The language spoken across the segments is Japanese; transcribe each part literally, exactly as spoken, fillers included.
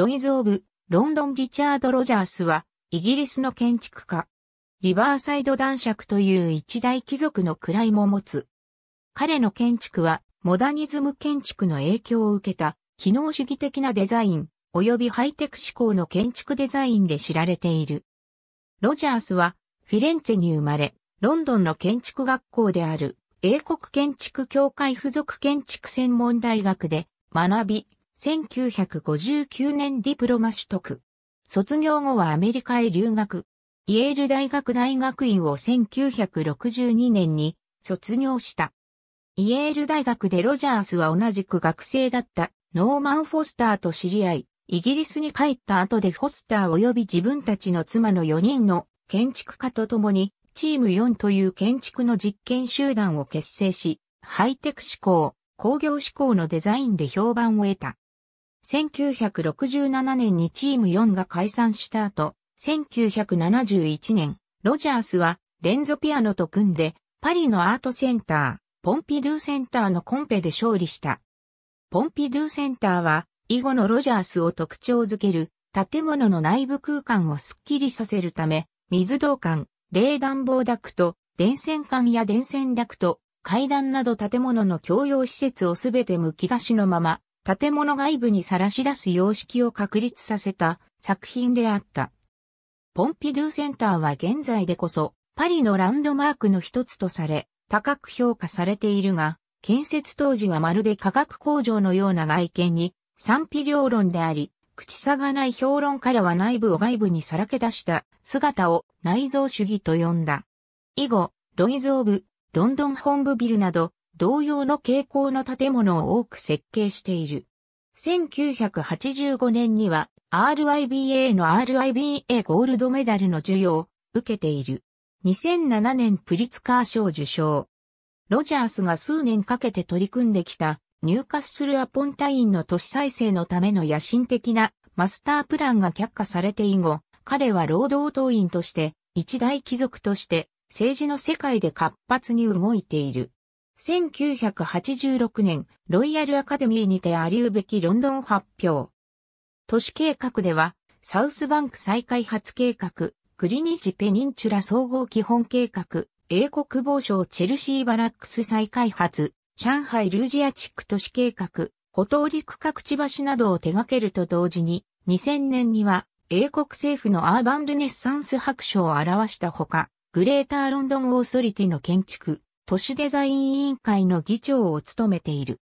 ロイズ・オブ・ロンドンリチャード・ロジャースは、イギリスの建築家。リバーサイド男爵という一大貴族の位も持つ。彼の建築は、モダニズム建築の影響を受けた、機能主義的なデザイン、及びハイテク志向の建築デザインで知られている。ロジャースは、フィレンツェに生まれ、ロンドンの建築学校である、英国建築協会附属建築専門大学で、学び、せんきゅうひゃくごじゅうきゅうねんディプロマ取得。卒業後はアメリカへ留学。イェール大学大学院をせんきゅうひゃくろくじゅうにねんに卒業した。イェール大学でロジャースは同じく学生だったノーマン・フォスターと知り合い、イギリスに帰った後でフォスター及び自分たちの妻のよにんの建築家と共にチームよんという建築の実験集団を結成し、ハイテク志向、工業志向のデザインで評判を得た。せんきゅうひゃくろくじゅうななねんにチームよんが解散した後、せんきゅうひゃくななじゅういちねん、ロジャースは、レンゾピアノと組んで、パリのアートセンター、ポンピドゥセンターのコンペで勝利した。ポンピドゥセンターは、以後のロジャースを特徴づける、建物の内部空間をスッキリさせるため、水道管、冷暖房ダクト、電線管や電線ダクト、階段など建物の共用施設をすべてむき出しのまま、建物外部にさらし出す様式を確立させた作品であった。ポンピドゥセンターは現在でこそパリのランドマークの一つとされ高く評価されているが、建設当時はまるで化学工場のような外見に賛否両論であり、口差がない評論家らは内部を外部にさらけ出した姿を内臓主義と呼んだ。以後、ロイズ・オブ・ロンドン本部ビルなど同様の傾向の建物を多く設計している。せんきゅうひゃくはちじゅうごねんには、アールアイビーエー の アールアイビーエー ゴールドメダルの授与を受けている。にせんななねんプリツカー賞受賞。ロジャースが数年かけて取り組んできたニューカッスル・アポン・タインの都市再生のための野心的なマスタープランが却下されて以後、彼は労働党員として一大貴族として政治の世界で活発に動いている。せんきゅうひゃくはちじゅうろくねん、ロイヤルアカデミーにてありうべきロンドン発表。都市計画では、サウスバンク再開発計画、グリニッジペニンチュラ総合基本計画、英国防省チェルシーバラックス再開発、上海ルージア地区都市計画、歩道陸各地橋などを手掛けると同時に、にせんねんには、英国政府のアーバンルネッサンス白書を表したほか、グレーターロンドンオーソリティの建築、都市デザイン委員会の議長を務めている。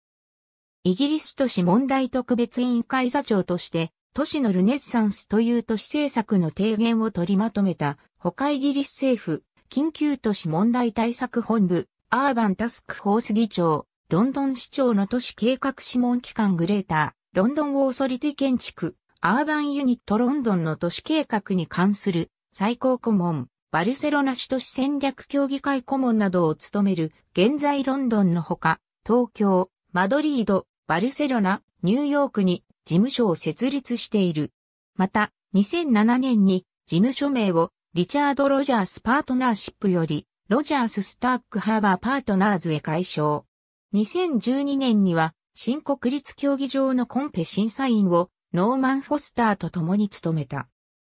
イギリス都市問題特別委員会座長として、都市のルネッサンスという都市政策の提言を取りまとめた、他イギリス政府、緊急都市問題対策本部、アーバンタスクフォース議長、ロンドン市長の都市計画諮問機関グレーター、ロンドンオーソリティ建築、アーバンユニットロンドンの都市計画に関する最高顧問、バルセロナ市都市戦略協議会顧問などを務める、現在ロンドンのほか、東京、マドリード、バルセロナ、ニューヨークに、事務所を設立している。また、にせんななねんに事務所名をリチャード・ロジャース・パートナーシップよりロジャース・スターク・ハーバー・パートナーズへ改称。にせんじゅうにねんには新国立競技場のコンペ審査員をノーマン・フォスターと共に務めた。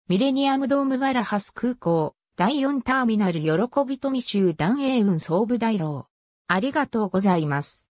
ミレニアムドームバラハス空港、だいよんターミナル喜び富集団英運総部大楼。ありがとうございます。